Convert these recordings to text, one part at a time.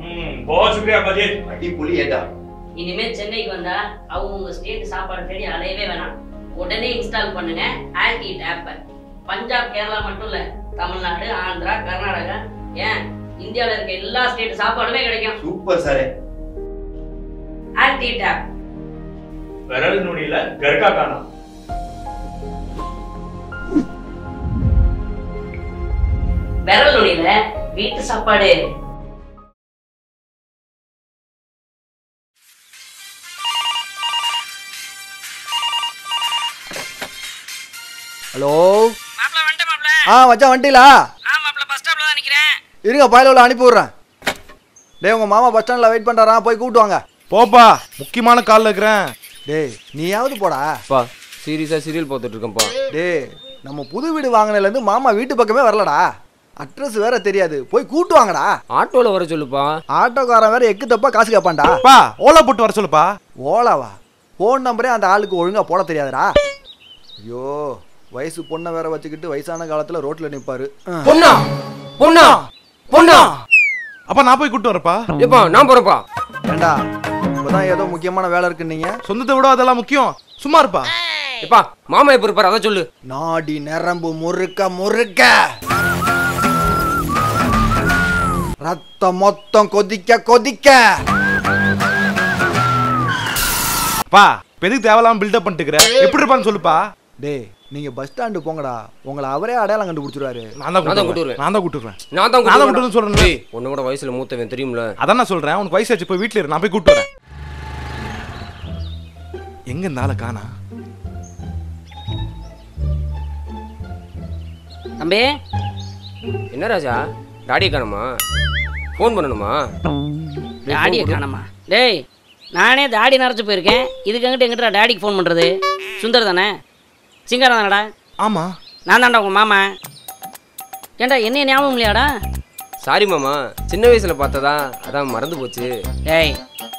बहुत शुक्रिया बजेट अटी पुली एटा इनिमे चेन्नई க்கு வந்தா அவங்க உங்க ஸ்டேட் சாப்பாடு தேடி அலையவே வேணாம் உடனே இன்ஸ்டால் பண்ணுங்க add eat app Punjab Kerala மட்டும் இல்ல தமிழ்நாடு ஆந்திரா கர்நாடகா ஏன் இந்தியால இருக்க எல்லா ஸ்டேட் சாப்பாடுமே கிடைக்கும் super sir add eat app விரல் நுனியில கர்கா காணா விரல் நுனியில வீட்டு சாப்பாடு ஹலோ மாப்ள வண்ட மாப்ள ஆ மச்சான் வண்டிலா ஆ மாப்ள பஸ் ஸ்டாப்ல தான் நிக்கிறேன் இருங்க பாயிலோல அனுப்பி விடுறேன் டேய் உங்க மாமா பஸ் ஸ்டாண்ட்ல வெயிட் பண்றாரா போய் கூட்டி வாங்க போப்பா முக்கியமான கால்ல இருக்கறேன் டேய் நீயாவது போடா பா சீரியஸா சீரியல் போட்டுட்டு இருக்கேன் பா டேய் நம்ம புது வீடு வாங்குனல இருந்து மாமா வீட்டு பக்கமே வரலடா அட்ரஸ் வேற தெரியாது போய் கூட்டி வாங்கடா ஆட்டோல வர சொல்லுப்பா ஆட்டோக்காரன் வேற எக்கு தப்பா காசு கேட்பான்டா பா ஓலா போட்டு வர சொல்லுப்பா ஓலாவா ஃபோன் நம்பரே அந்த ஆளுக்கு ஒழுங்கா போட தெரியாதடா ஐயோ வயசு பொண்ண வேற வச்சிக்கிட்டு வயசான காலத்துல ரோட்ல நிப்பாரு பொண்ணா பொண்ணா பொண்ணா அப்ப நான் போய் கூட்டி வரப்பா ஏப்பா நான் போறப்பா ஏண்டா இப்போதான் ஏதோ முக்கியமான வேலை இருக்குன்னீங்க சொந்தத்தை விட அதெல்லாம் முக்கியம் சும்மா இருப்பா ஏப்பா மாமா எப்ப இருப்பாரு அத சொல்லு நாடி நரம்பு முறுக்க முறுக்க ரத்தம் மொத்தம் கொதிக்க கொதிக்க பா பெரிய தேவலாம் பில்ட் அப் பண்ணிட்டுக்கற எப்படி இருப்பான்னு சொல்லுப்பா டேய் நீங்க பஸ் ஸ்டாண்ட் போங்கடா உங்களை அவரே அடையாளம் கண்டுபிடிச்சிடுவாரு நான் தான் கூட்டுறேன் சொல்றேன் டேய் உன்னோட வயசுல மூத்தவன் தெரியும்ல அதான் நான் சொல்றேன் உனக்கு வயசு ஆச்சு போய் வீட்ல இரு நான் போய் கூட்டுறேன் எங்க நாளை காணா தம்பி என்ன ராஜா டாடி காணுமா ஃபோன் பண்ணணுமா டாடி காணுமா டேய் நானே டாடி நரஞ்சு போயிருக்கேன் இதுக்கு எங்கிட்ட டாடிக்கு ஃபோன் பண்றது சுந்தர் தானே சிங்காரம் தானடா ஆமா நான் தான்டா உங்க மாமா ஏண்டா என்ன ஞாபகம் இல்லையாடா சாரி மாமா சின்ன வயசுல பார்த்ததா அதான் மறந்து போச்சு டேய்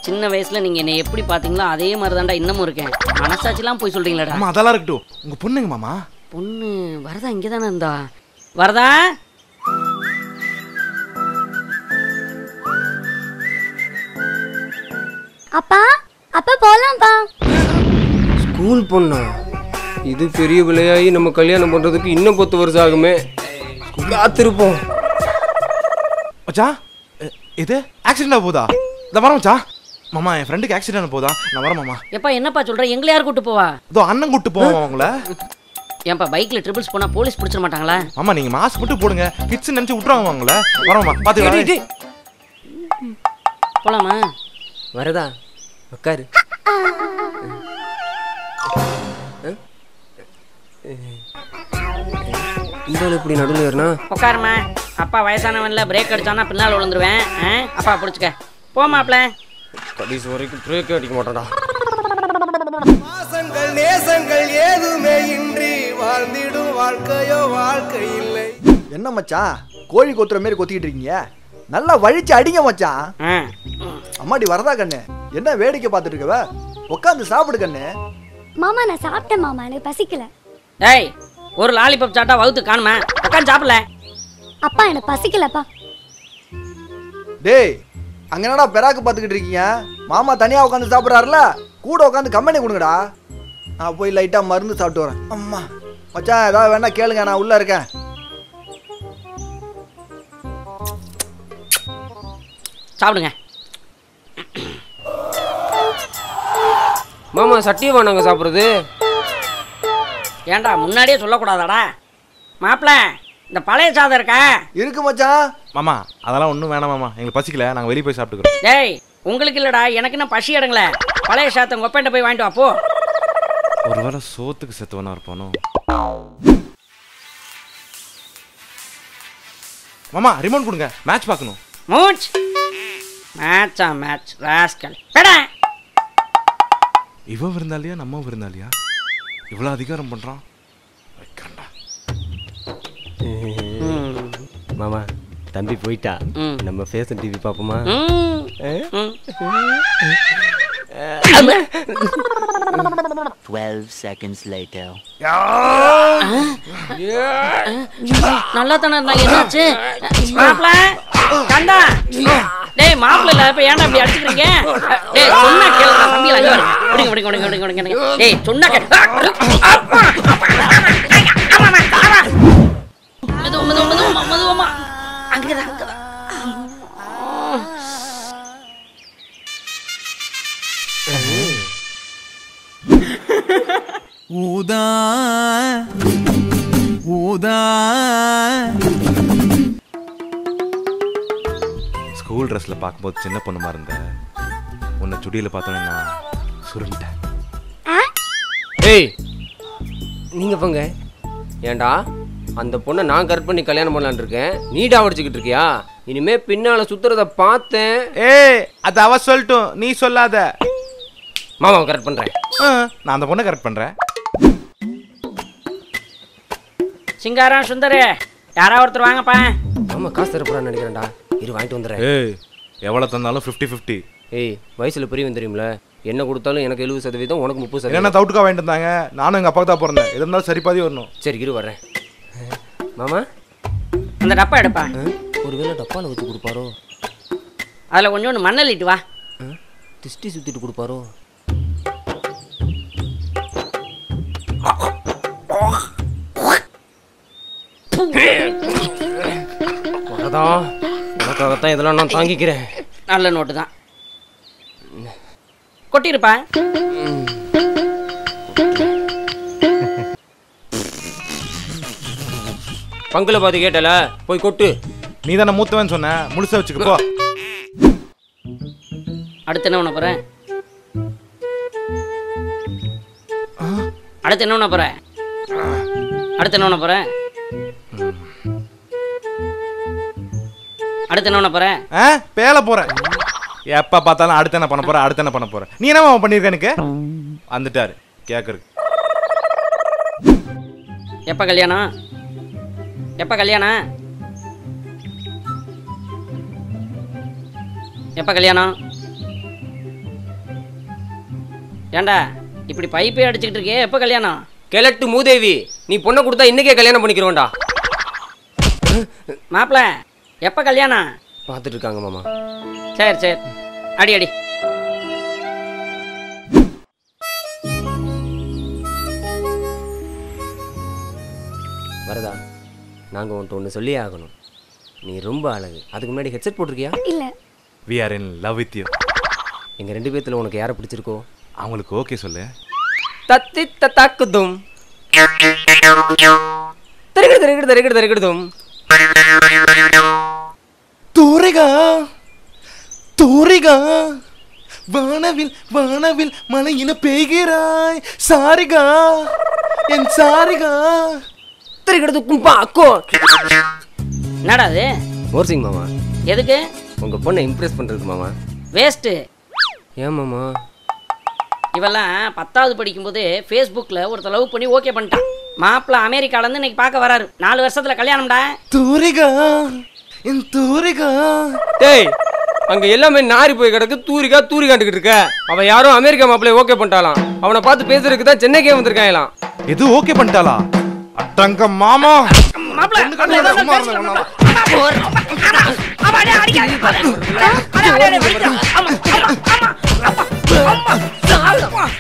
சின்ன வயசுல நீங்க என்ன எப்படி பாத்தீங்களோ அதே மாதிரி தான்டா இன்னமும் இருக்கேன் மனசாட்சிலாம் போய் சொல்றீங்களாடா ஆமா அதெல்லாம் இருக்கட்டும் உங்க பொண்ணுங்க மாமா பொண்ணு வரதா இங்க தானே இருந்தா வரதா அப்பா அப்பா போலாம் பா ஸ்கூல் பொண்ணு இது பெரிய விலையாகி நம்ம கல்யாணம் பண்றதுக்கு இன்னும் 10 வருஷம் ஆகுமே காத்திருப்போம் மச்சா இது ஆக்சிடென்ட் போதா இந்த வர மச்சா மாமா என் ஃப்ரெண்டுக்கு ஆக்சிடென்ட் போதா நான் வர மாமா ஏப்பா என்னப்பா சொல்ற எங்களை யார் கூட்டி போவா இதோ அண்ணன் கூட்டி போவோம் அவங்களே ஏப்பா பைக்ல ட்ரிபிள்ஸ் போனா போலீஸ் பிடிச்சிர மாட்டாங்களா மாமா நீங்க மாஸ்க் போட்டு போடுங்க கிட்ஸ் நினைச்சு விட்டுறாங்க அவங்களே வர மாமா பாத்துக்கலாம் போலாமா வரதா உட்காரு இந்தால இப்படி நடுவுல ஏறனா உட்காருமா அப்பா வயசானவன்ல பிரேக் அடிச்சானா பின்னால விழுந்துருவேன் அப்பா புடிச்சுக்க போமாப்ள கடைசி வரைக்கும் பிரேக் அடிக்க மாட்டடா வாசங்கள் நேசங்கள் ஏதுமே இன்றி வாழ்ந்திடும் வாழ்க்கையோ வாழ்க்கை இல்லை என்ன மச்சான் கோழி கோத்துற மாதிரி கொத்திட்டு இருக்கீங்க நல்லா வழிச்சு அடிங்க மச்சான் அம்மாடி வரதா கண்ணு என்ன வேடிக்கை பார்த்துட்டு இருக்கவ உட்கார்ந்து சாப்பிடு கண்ணு மாமா நான் சாப்பிட்டேன் மாமா எனக்கு பசிக்கல டேய் ஒரு லாலிபாப் சாட்டா வவுத்து காணுமா உட்கார்ந்து சாப்பிடல அப்பா எனக்கு பசிக்கலப்பா டேய் அங்க என்னடா பெராக்கு பாத்துக்கிட்டு இருக்கீங்க மாமா தனியா உட்கார்ந்து சாப்பிடுறாருல கூட உட்கார்ந்து கம்பெனி கொடுங்கடா நான் போய் லைட்டா மருந்து சாப்பிட்டு வரேன் அம்மா மச்சான் ஏதாவது வேணா கேளுங்க நான் உள்ள இருக்கேன் சாப்பிடுங்க மாமா சட்டியை வேணாங்க சாப்பிட்றது ஏண்டா முன்னாடியே சொல்லக்கூடாதாடா மாப்பிள்ள இந்த பழைய சாதம் இருக்கா இருக்கு மச்சான் மாமா அதெல்லாம் ஒன்றும் வேணாம் மாமா எங்களுக்கு பசிக்கல நாங்கள் வெளியே போய் சாப்பிட்டுக்கிறோம் டேய் உங்களுக்கு இல்லைடா எனக்கு என்ன பசி இடங்களே பழைய சாதம் கொப்பேண்ட போய் வாங்கிட்டு வாப்போ ஒரு வேளை சோத்துக்கு செத்துவனா இருப்பானோ மாமா ரிமோட் கொடுங்க மேட்ச் பார்க்கணும் மூச் மேட்சா மேட்ச் ராஸ்கல் பேடா இவன் விருந்தாலியா நம்ம விருந்தாலியா இவ்வளோ அதிகாரம் பண்ணுறான் வைக்கண்டா மாமா தம்பி போயிட்டா நம்ம ஃபேஷன் டிவி பார்ப்போமா நல்லா தானே இருந்தாங்க என்னாச்சு மாப்பிள்ள கண்டா டேய் மாமா School dress la paakkumbodhu chinna ponnu ma irundha unna chudiyila paathona na surundita hey neenga ponga yenda andha ponna na garp panni kalyanam pannalan iruken nee da avadichikittu irkiya inime pinnala sutrada paathen hey adha ava soltu nee sollada mama correct pandren na andha ponna correct pandren singara sundare yara oru vaanga pa mama kaas therupura nadikranda இரு வாங்கிட்டு வந்தறேன் ஏய் எவ்வளவு தந்தாலும் 50-50 ஏய் வயசுல பெரியவன் தெரியும்ல என்ன கொடுத்தாலும் எனக்கு 70% உனக்கு 30% என்ன தவுட்கா வாங்கிட்டு வந்தாங்க நானும் எங்க அப்பாக்கு தான் போறேன் இதனால சரிபாதி வரணும் சரி இரு வரேன் மாமா அந்த டப்பா எடுப்பா ஒருவேளை டப்பால வச்சு கொடுப்பாரோ அதல கொஞ்சம் மண்ணலிட்டு வா திஷ்டி சுத்திட்டு கொடுப்பாரோ வரதா கவத்தை இதெல்லாம் நான் தாங்கிக்கிறேன் நல்ல நோட் தான் கொட்டி இருப்பா பங்குல பாதி கேட்டல போய் கொட்டு நீ தான மூத்தவன் சொன்ன முழுசா வச்சுக்க போ அடுத்து என்ன பண்ணப் போற அடுத்து என்ன பண்ணப் போற? பேல போறேன். எப்ப பார்த்தாலும் அடுத்து என்ன பண்ணப் போற? நீ என்னமா பண்ணிருக்க எனக்கு? வந்துட்டாரு. கேக்குறது. எப்ப கல்யாணம்? ஏண்டா இப்படி பைப்பே அடிச்சிட்டு இருக்கே எப்ப கல்யாணம்? கெலட்டு மூதேவி நீ பொண்ணை கொடுத்தா இன்னைக்கே கல்யாணம் பண்ணிக்கிறோம்டா. மாப்ள எப்ப கல்யாணம் பாத்துட்டு இருக்காங்க மாமா சரி சரி அடி வரதா நாங்க உன்கிட்ட ஒண்ணு சொல்லி ஆகணும் நீ ரொம்ப அழகு அதுக்கு முன்னாடி ஹெட்செட் போட்டுருக்கியா இல்ல we are in love with you எங்க ரெண்டு பேத்துல உனக்கு யாரை பிடிச்சிருக்கோ அவங்களுக்கு ஓகே சொல்லு தத்தி தக்குதும் தரகடதும் தூரிகா வானவில் மலையின பெய்கிறாய் சாரிகா என் சாரிகா திரிகடதுக்கும் பாக்கோ என்னடாது மோர்சிங் மாமா எதுக்கு உங்க பொண்ணை இம்ப்ரெஸ் பண்றதுக்கு மாமா வேஸ்ட் ஏன் மாமா இவெல்லாம் 10வது படிக்கும்போது ஃபேஸ்புக்ல ஒருத்த லவ் பண்ணி ஓகே பண்ணிட்டான் மாப்ள அமெரிக்கால இருந்து இன்னைக்கு பார்க்க வராரு 4 வருஷத்துல கல்யாணம்டா தூரிகா என் தூரிகா டேய் அங்க எல்லாமே நாரி போய் கிடக்கு தூரிகாண்டுகிட்டு இருக்க அவ யாரோ அமெரிக்கா மாப்ளை ஓகே பண்ணிட்டாலாம் அவனை பார்த்து பேசுறதுக்கு தான் சென்னைக்கே வந்திருக்காங்கலாம் எது ஓகே பண்ணிட்டாளா அடங்க மாமா மாப்ள அம்மாடா அடிக்க அம்மா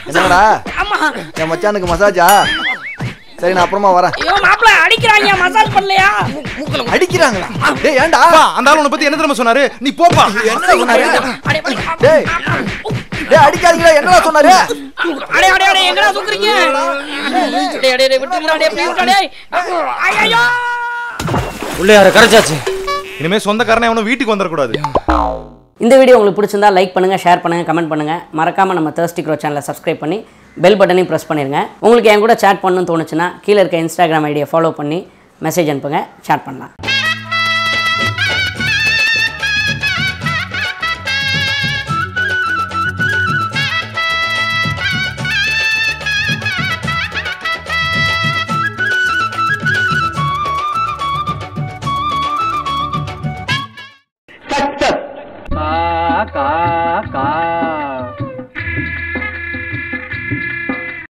என்னடா என் மச்சானுக்கு மசாஜா சரி நான் அப்புறமா வரேன் ஐயோ மாப்ள அடிக்குறாங்க மசாஜ் பண்ணலையா மூக்குல அடிக்குறாங்க டேய் ஏன்டா அந்த ஆளு உன்னை பத்தி என்ன தெரியுமா சொன்னாரு நீ போப்பா என்ன சொன்னாரு டேய் டேய் அடிக்காதீங்கடா என்னடா சொன்னாரு அடே எங்கடா சுக்குறீங்க டேய் விட்டுங்கடா டேய் ப்ளீஸ் டேய் ஐயோ உள்ள யார கரஞ்சாச்சு இனிமே சொந்த காரண அவனு வீட்டுக்கு வந்தற கூடாது இந்த வீடியோ உங்களுக்கு பிடிச்சிருந்தா லைக் பண்ணுங்க ஷேர் பண்ணுங்க கமெண்ட் பண்ணுங்க மறக்காம நம்ம Thirsty Crow சேனலை சப்ஸ்கிரைப் பண்ணி பெல் பட்டனையும் ப்ரெஸ் பண்ணிடுங்க உங்களுக்கு என் கூட சேட் பண்ணணும்னு தோணுச்சுன்னா கீழே இருக்க இன்ஸ்டாகிராம் ஐடியை ஃபாலோ பண்ணி மெசேஜ் அனுப்புங்க சேட் பண்ணலாம்